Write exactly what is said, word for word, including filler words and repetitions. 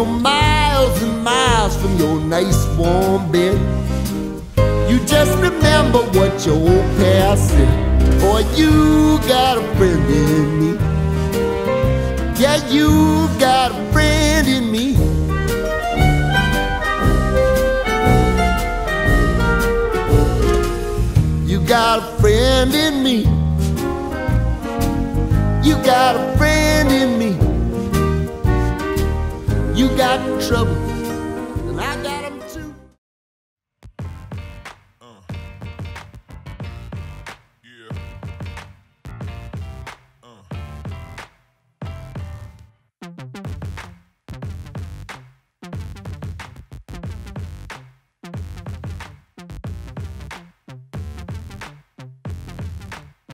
you're miles and miles from your nice warm bed. You just remember what your old past said. Boy, you got a friend in me. Yeah, you got a friend in me. You got a friend in me. You got a friend in me. You got trouble.